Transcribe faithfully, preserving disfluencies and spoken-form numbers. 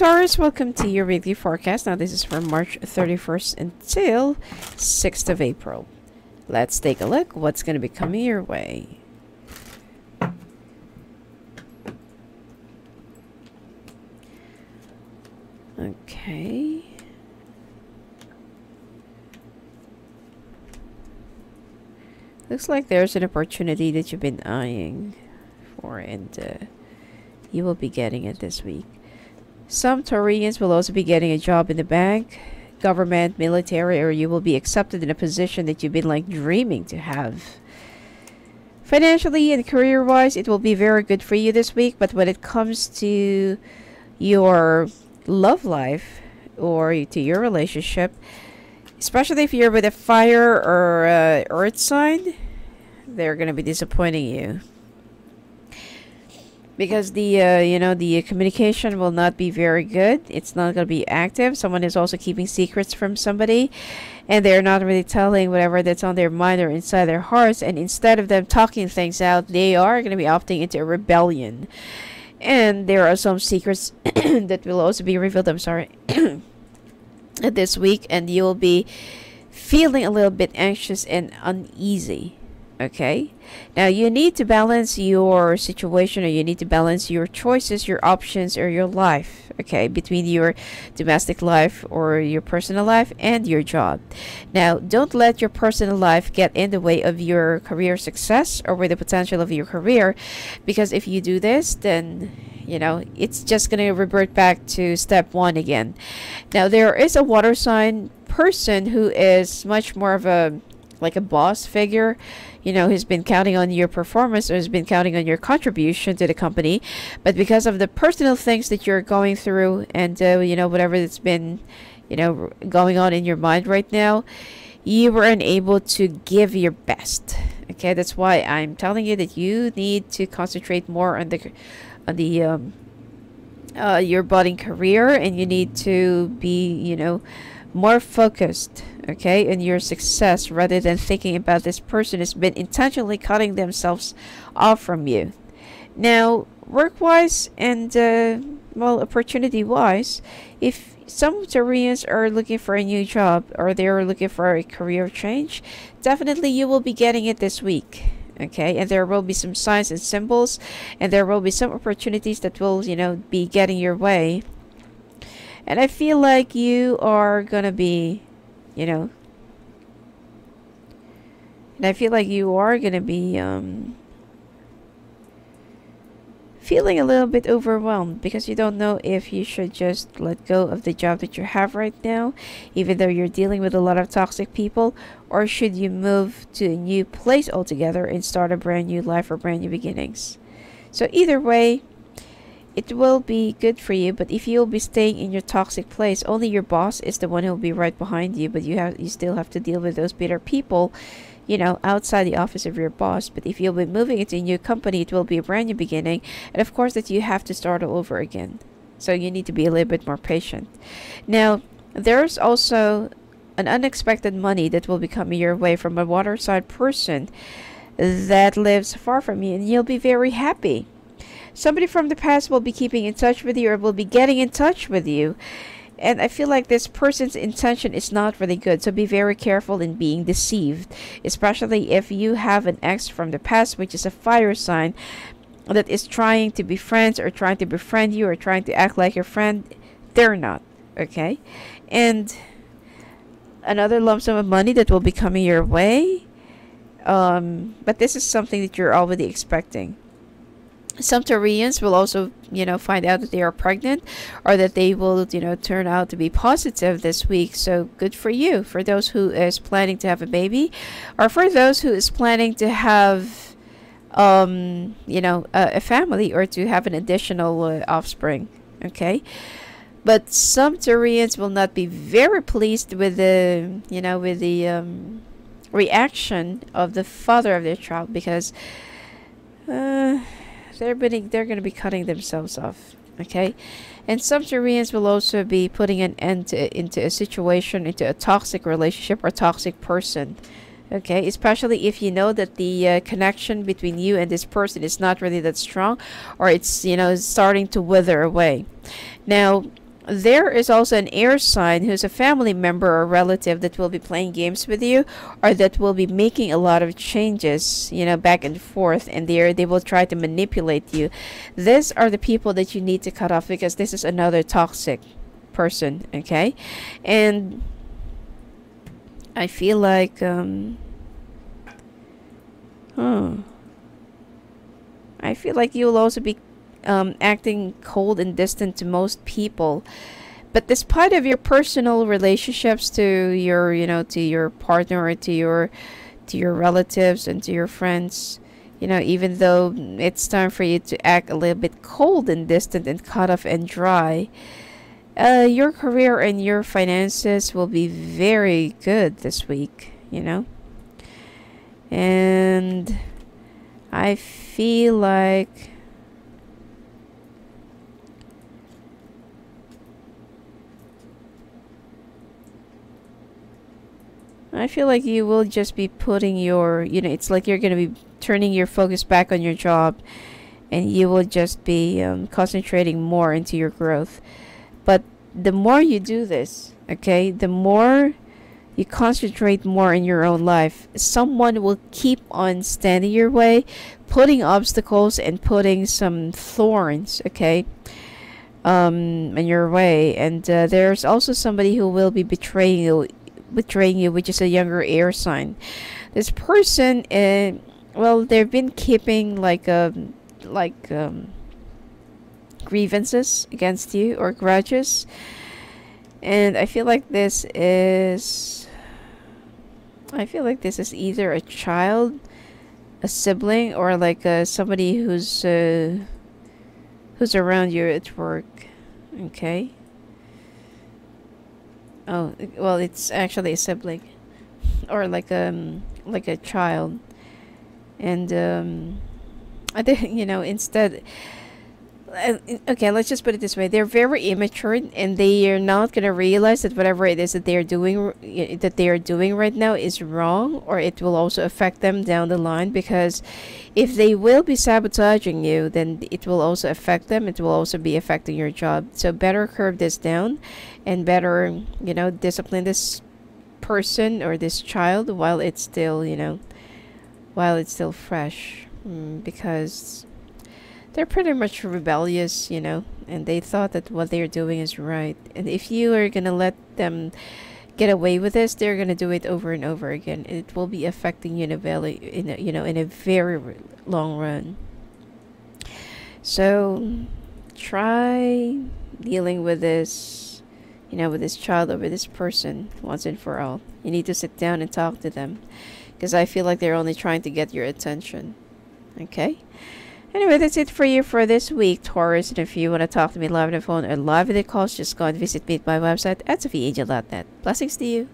Taurus, welcome to your weekly forecast. Now this is from March thirty-first until sixth of April. Let's take a look what's going to be coming your way. Okay. Looks like there's an opportunity that you've been eyeing for, and uh, you will be getting it this week. Some Taurians will also be getting a job in the bank, government, military, or you will be accepted in a position that you've been like dreaming to have. Financially and career-wise, it will be very good for you this week, but when it comes to your love life or to your relationship, especially if you're with a fire or uh, earth sign, they're going to be disappointing you. Because the uh, you know the communication will not be very good. It's not going to be active. Someone is also keeping secrets from somebody, and they're not really telling whatever that's on their mind or inside their hearts. And instead of them talking things out, they are going to be opting into a rebellion. And there are some secrets that will also be revealed. I'm sorry, this week, and you'll be feeling a little bit anxious and uneasy. Okay, now you need to balance your situation, or you need to balance your choices, your options, or your life, okay, between your domestic life or your personal life and your job. Now, don't let your personal life get in the way of your career success or with the potential of your career, because if you do this, then, you know, it's just going to revert back to step one again. Now, there is a water sign person who is much more of a, like a boss figure, you know, who's been counting on your performance or has been counting on your contribution to the company. But because of the personal things that you're going through and, uh, you know, whatever that's been, you know, going on in your mind right now, you were unable to give your best. Okay, that's why I'm telling you that you need to concentrate more on the, on the, um, uh, your budding career, and you need to be, you know, more focused, okay, in your success, rather than thinking about this person has been intentionally cutting themselves off from you. Now, work-wise and uh, well, opportunity-wise, if some Taurians are looking for a new job or they are looking for a career change, definitely you will be getting it this week. Okay, and there will be some signs and symbols, and there will be some opportunities that will, you know, be getting your way. And I feel like you are gonna be, you know, and I feel like you are gonna be um, feeling a little bit overwhelmed, because you don't know if you should just let go of the job that you have right now, even though you're dealing with a lot of toxic people, or should you move to a new place altogether and start a brand new life or brand new beginnings. So either way, it will be good for you. But if you'll be staying in your toxic place, only your boss is the one who'll be right behind you, but you have you still have to deal with those bitter people, you know, outside the office of your boss. But if you'll be moving into a new company, it will be a brand new beginning, and of course that you have to start all over again. So you need to be a little bit more patient. Now, there's also an unexpected money that will be coming your way from a water sign person that lives far from you, and you'll be very happy. Somebody from the past will be keeping in touch with you, or will be getting in touch with you. And I feel like this person's intention is not really good. So be very careful in being deceived, especially if you have an ex from the past, which is a fire sign, that is trying to be friends or trying to befriend you or trying to act like your friend. They're not. Okay. And another lump sum of money that will be coming your way. Um, but this is something that you're already expecting. Some Taurians will also, you know, find out that they are pregnant, or that they will, you know, turn out to be positive this week. So good for you, for those who is planning to have a baby, or for those who is planning to have, um, you know, a, a family, or to have an additional uh, offspring. Okay, but some Taurians will not be very pleased with the, you know, with the um, reaction of the father of their child, because. Uh, They're, been, they're going to be cutting themselves off, okay? And some Taurians will also be putting an end to, into a situation, into a toxic relationship or toxic person, okay? Especially if you know that the uh, connection between you and this person is not really that strong, or it's, you know, starting to wither away. Now, there is also an air sign who's a family member or relative that will be playing games with you, or that will be making a lot of changes, you know, back and forth, and there they will try to manipulate you. These are the people that you need to cut off, because this is another toxic person, okay? And I feel like um huh I feel like you'll also be um acting cold and distant to most people. But despite of your personal relationships to your, you know, to your partner or to your to your relatives and to your friends, you know, even though it's time for you to act a little bit cold and distant and cut off and dry, uh your career and your finances will be very good this week, you know. And I feel like I feel like you will just be putting your, you know, it's like you're going to be turning your focus back on your job, and you will just be um, concentrating more into your growth. But the more you do this, okay, the more you concentrate more in your own life, someone will keep on standing your way, putting obstacles and putting some thorns, okay, um, in your way. And uh, there's also somebody who will be betraying you, betraying you, which is a younger air sign. This person, uh, well, they've been keeping like a, like um, grievances against you or grudges. And I feel like this is, I feel like this is either a child, a sibling, or like uh, somebody who's uh, who's around you at work, okay? Oh, well, it's actually a sibling, or like um like a child. And um, I think, you know, instead. Okay, let's just put it this way. They're very immature, and they are not going to realize that whatever it is that they are doing that they are doing right now is wrong, or it will also affect them down the line. Because if they will be sabotaging you, then it will also affect them. It will also be affecting your job. So better curb this down, and better, you know, discipline this person or this child while it's still, you know, while it's still fresh, mm, because they're pretty much rebellious, you know, and they thought that what they're doing is right. And if you are going to let them get away with this, they're going to do it over and over again. It will be affecting you in a, very, in a, you know, in a very long run. So try dealing with this, you know, with this child or with this person once and for all. You need to sit down and talk to them, because I feel like they're only trying to get your attention, okay? Anyway, that's it for you for this week, Taurus. And if you want to talk to me live on the phone or live in the calls, just go and visit me at my website at sophia angel dot net. Blessings to you.